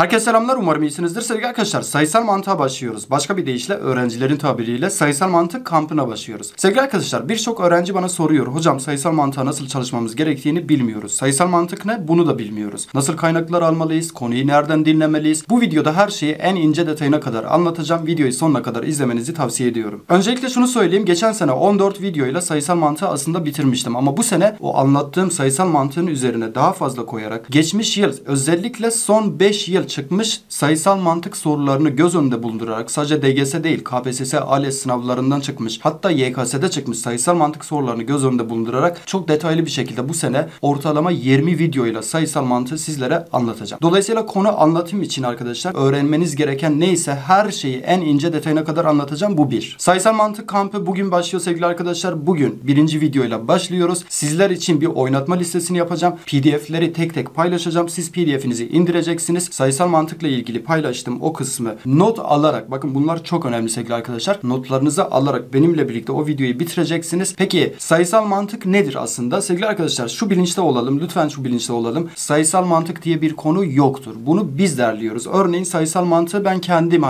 Herkese selamlar, umarım iyisinizdir. Sevgili arkadaşlar, sayısal mantığa başlıyoruz. Başka bir deyişle, öğrencilerin tabiriyle sayısal mantık kampına başlıyoruz. Sevgili arkadaşlar, birçok öğrenci bana soruyor. Hocam, sayısal mantığa nasıl çalışmamız gerektiğini bilmiyoruz. Sayısal mantık ne? Bunu da bilmiyoruz. Nasıl kaynaklar almalıyız? Konuyu nereden dinlemeliyiz? Bu videoda her şeyi en ince detayına kadar anlatacağım. Videoyu sonuna kadar izlemenizi tavsiye ediyorum. Öncelikle şunu söyleyeyim. Geçen sene 14 videoyla sayısal mantığı aslında bitirmiştim. Ama bu sene o anlattığım sayısal mantığın üzerine daha fazla koyarak geçmiş yıl, özellikle son 5 yıl çıkmış sayısal mantık sorularını göz önünde bulundurarak, sadece DGS değil, KPSS, ALES sınavlarından çıkmış, hatta YKS'de çıkmış sayısal mantık sorularını göz önünde bulundurarak çok detaylı bir şekilde bu sene ortalama 20 videoyla sayısal mantığı sizlere anlatacağım. Dolayısıyla konu anlatım için arkadaşlar, öğrenmeniz gereken neyse her şeyi en ince detayına kadar anlatacağım. Bu bir. Sayısal mantık kampı bugün başlıyor sevgili arkadaşlar. Bugün birinci videoyla başlıyoruz. Sizler için bir oynatma listesini yapacağım. PDF'leri tek tek paylaşacağım. Siz PDF'inizi indireceksiniz. Sayısal mantıkla ilgili paylaştığım o kısmı not alarak, bakın bunlar çok önemli sevgili arkadaşlar, notlarınızı alarak benimle birlikte o videoyu bitireceksiniz. Peki sayısal mantık nedir aslında? Sevgili arkadaşlar, şu bilinçte olalım, lütfen şu bilinçte olalım. Sayısal mantık diye bir konu yoktur. Bunu biz derliyoruz. Örneğin sayısal mantığı ben kendim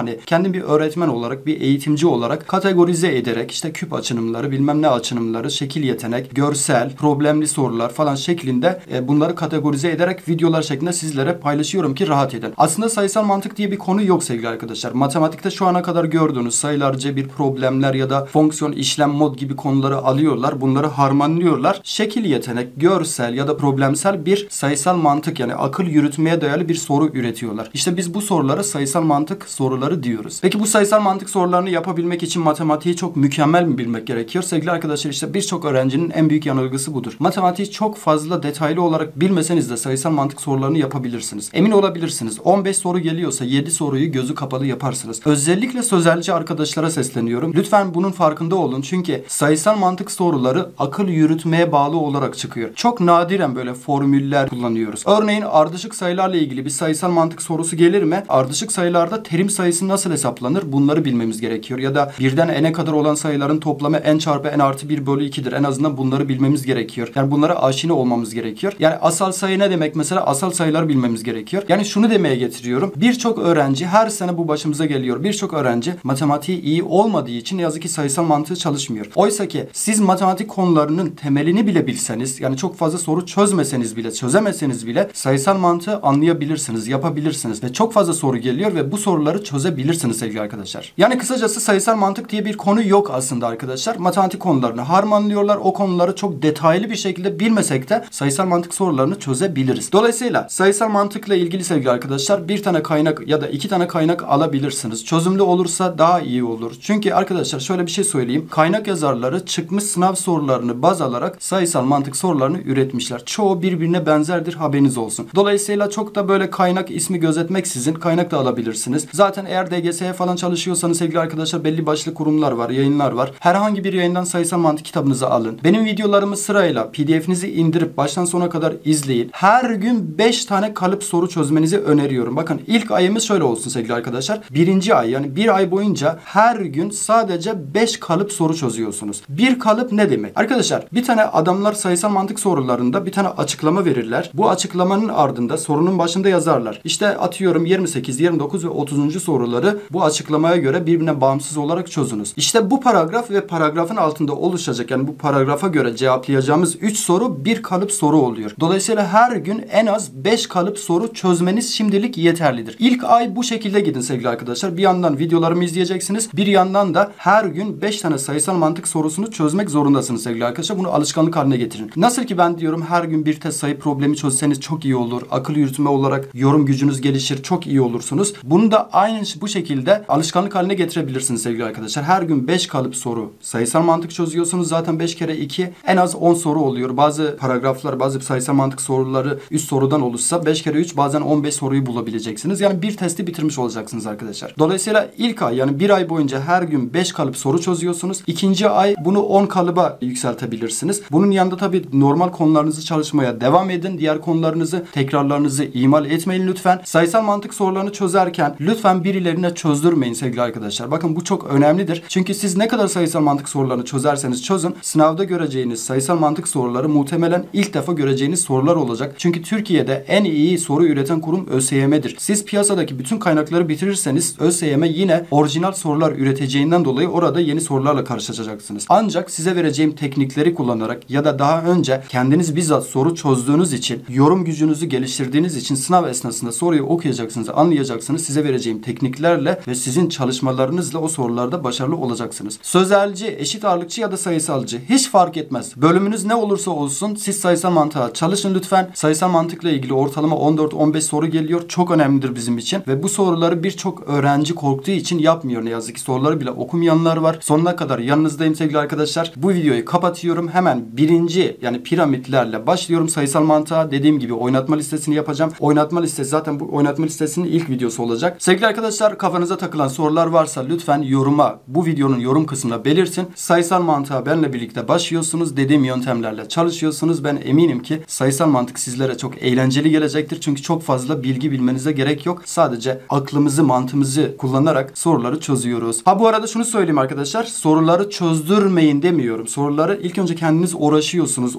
bir öğretmen olarak, bir eğitimci olarak kategorize ederek, işte küp açınımları, bilmem ne açınımları, şekil yetenek, görsel, problemli sorular falan şeklinde bunları kategorize ederek videolar şeklinde sizlere paylaşıyorum ki rahat edin. Aslında sayısal mantık diye bir konu yok sevgili arkadaşlar. Matematikte şu ana kadar gördüğünüz sayılar, cebir, problemler ya da fonksiyon, işlem, mod gibi konuları alıyorlar. Bunları harmanlıyorlar. Şekil yetenek, görsel ya da problemsel bir sayısal mantık, yani akıl yürütmeye dayalı bir soru üretiyorlar. İşte biz bu sorulara sayısal mantık soruları diyoruz. Peki bu sayısal mantık sorularını yapabilmek için matematiği çok mükemmel mi bilmek gerekiyor? Sevgili arkadaşlar, işte birçok öğrencinin en büyük yanılgısı budur. Matematiği çok fazla detaylı olarak bilmeseniz de sayısal mantık sorularını yapabilirsiniz. Emin olabilirsiniz. 15 soru geliyorsa 7 soruyu gözü kapalı yaparsınız. Özellikle sözelci arkadaşlara sesleniyorum. Lütfen bunun farkında olun. Çünkü sayısal mantık soruları akıl yürütmeye bağlı olarak çıkıyor. Çok nadiren böyle formüller kullanıyoruz. Örneğin ardışık sayılarla ilgili bir sayısal mantık sorusu gelir mi? Ardışık sayılarda terim sayısı nasıl hesaplanır? Bunları bilmemiz gerekiyor. Ya da birden n'e kadar olan sayıların toplamı n çarpı n artı 1 bölü 2'dir. En azından bunları bilmemiz gerekiyor. Yani bunlara aşina olmamız gerekiyor. Yani asal sayı ne demek? Mesela asal sayılar bilmemiz gerekiyor. Yani şunu demeye getiriyorum. Birçok öğrenci, her sene bu başımıza geliyor. Birçok öğrenci matematiği iyi olmadığı için ne yazık ki sayısal mantığı çalışmıyor. Oysa ki siz matematik konularının temelini bile bilseniz, yani çok fazla soru çözmeseniz bile, çözemeseniz bile sayısal mantığı anlayabilirsiniz, yapabilirsiniz ve çok fazla soru geliyor ve bu soruları çözebilirsiniz sevgili arkadaşlar. Yani kısacası sayısal mantık diye bir konu yok aslında arkadaşlar. Matematik konularını harmanlıyorlar. O konuları çok detaylı bir şekilde bilmesek de sayısal mantık sorularını çözebiliriz. Dolayısıyla sayısal mantıkla ilgili sevgili arkadaşlar, bir tane kaynak ya da 2 tane kaynak alabilirsiniz. Çözümlü olursa daha iyi olur. Çünkü arkadaşlar şöyle bir şey söyleyeyim. Kaynak yazarları çıkmış sınav sorularını baz alarak sayısal mantık sorularını üretmişler. Çoğu birbirine benzerdir, haberiniz olsun. Dolayısıyla çok da böyle kaynak ismi gözetmeksizin kaynak da alabilirsiniz. Zaten eğer DGS'ye falan çalışıyorsanız sevgili arkadaşlar, belli başlı kurumlar var, yayınlar var. Herhangi bir yayından sayısal mantık kitabınızı alın. Benim videolarımı sırayla PDF'inizi indirip baştan sona kadar izleyin. Her gün 5 tane kalıp soru çözmenizi öneriyorum. Bakın ilk ayımız şöyle olsun sevgili arkadaşlar. Birinci ay, yani bir ay boyunca her gün sadece 5 kalıp soru çözüyorsunuz. Bir kalıp ne demek? Arkadaşlar, bir tane adamlar sayısal mantık sorularında bir tane açıklama verirler. Bu açıklamanın ardında sorunun başında yazarlar. İşte atıyorum 28, 29 ve 30. soruları bu açıklamaya göre birbirine bağımsız olarak çözünüz. İşte bu paragraf ve paragrafın altında oluşacak, yani bu paragrafa göre cevaplayacağımız 3 soru bir kalıp soru oluyor. Dolayısıyla her gün en az 5 kalıp soru çözmeniz şimdilik yeterlidir. İlk ay bu şekilde gidin sevgili arkadaşlar. Bir yandan videolarımı izleyeceksiniz. Bir yandan da her gün 5 tane sayısal mantık sorusunu çözmek zorundasınız sevgili arkadaşlar. Bunu alışkanlık haline getirin. Nasıl ki ben diyorum her gün bir test sayı problemi çözseniz çok iyi olur. Akıl yürütme olarak yorum gücünüz gelişir. Çok iyi olursunuz. Bunu da aynı bu şekilde alışkanlık haline getirebilirsiniz sevgili arkadaşlar. Her gün 5 kalıp soru sayısal mantık çözüyorsunuz. Zaten 5 kere 2 en az 10 soru oluyor. Bazı paragraflar, bazı sayısal mantık soruları 3 sorudan oluşsa 5 kere 3 bazen 15 soruyu bulabileceksiniz. Yani bir testi bitirmiş olacaksınız arkadaşlar. Dolayısıyla ilk ay, yani bir ay boyunca her gün 5 kalıp soru çözüyorsunuz. İkinci ay bunu 10 kalıba yükseltebilirsiniz. Bunun yanında tabii normal konularınızı çalışmaya devam edin. Diğer konularınızı, tekrarlarınızı ihmal etmeyin lütfen. Sayısal mantık sorularını çözerken lütfen birilerine çözdürmeyin sevgili arkadaşlar. Bakın bu çok önemlidir. Çünkü siz ne kadar sayısal mantık sorularını çözerseniz çözün, sınavda göreceğiniz sayısal mantık soruları muhtemelen ilk defa göreceğiniz sorular olacak. Çünkü Türkiye'de en iyi soru üreten kurum ÖSYM ÖSYM'dir. Siz piyasadaki bütün kaynakları bitirirseniz ÖSYM yine orijinal sorular üreteceğinden dolayı orada yeni sorularla karşılaşacaksınız. Ancak size vereceğim teknikleri kullanarak ya da daha önce kendiniz bizzat soru çözdüğünüz için, yorum gücünüzü geliştirdiğiniz için sınav esnasında soruyu okuyacaksınız, anlayacaksınız. Size vereceğim tekniklerle ve sizin çalışmalarınızla o sorularda başarılı olacaksınız. Sözelci, eşit ağırlıkçı ya da sayısalcı hiç fark etmez. Bölümünüz ne olursa olsun siz sayısal mantığa çalışın lütfen. Sayısal mantıkla ilgili ortalama 14-15 soru geliyor. Çok önemlidir bizim için ve bu soruları birçok öğrenci korktuğu için yapmıyor ne yazık ki. Soruları bile okumayanlar var. Sonuna kadar yanınızdayım sevgili arkadaşlar. Bu videoyu kapatıyorum. Hemen birinci, yani piramitlerle başlıyorum sayısal mantığa. Dediğim gibi oynatma listesini yapacağım. Oynatma listesi zaten bu oynatma listesinin ilk videosu olacak. Sevgili arkadaşlar, kafanıza takılan sorular varsa lütfen yoruma, bu videonun yorum kısmına belirtin. Sayısal mantığa benimle birlikte başlıyorsunuz. Dediğim yöntemlerle çalışıyorsunuz. Ben eminim ki sayısal mantık sizlere çok eğlenceli gelecektir. Çünkü çok fazla bilgi bilmenize gerek yok. Sadece aklımızı, mantığımızı kullanarak soruları çözüyoruz. Ha bu arada şunu söyleyeyim arkadaşlar. Soruları çözdürmeyin demiyorum. Soruları ilk önce kendiniz uğraşıyorsunuz.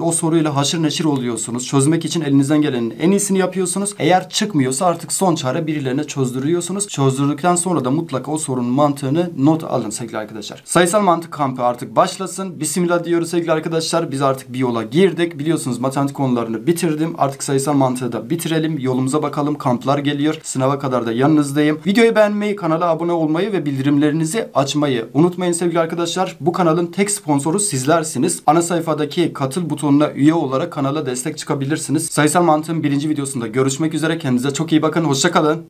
O soruyla haşır neşir oluyorsunuz. Çözmek için elinizden gelenin en iyisini yapıyorsunuz. Eğer çıkmıyorsa artık son çare birilerine çözdürüyorsunuz. Çözdürdükten sonra da mutlaka o sorunun mantığını not alın sevgili arkadaşlar. Sayısal mantık kampı artık başlasın. Bismillah diyoruz sevgili arkadaşlar. Biz artık bir yola girdik. Biliyorsunuz matematik konularını bitirdim. Artık sayısal mantığı da bitirelim. Yolumuza bakalım. Kamplar geliyor. Sınava kadar da yanınızdayım. Videoyu beğenmeyi, kanala abone olmayı ve bildirimlerinizi açmayı unutmayın sevgili arkadaşlar. Bu kanalın tek sponsoru sizlersiniz. Ana sayfadaki katıl butonuna üye olarak kanala destek çıkabilirsiniz. Sayısal mantığın 1. videosunda görüşmek üzere. Kendinize çok iyi bakın. Hoşça kalın.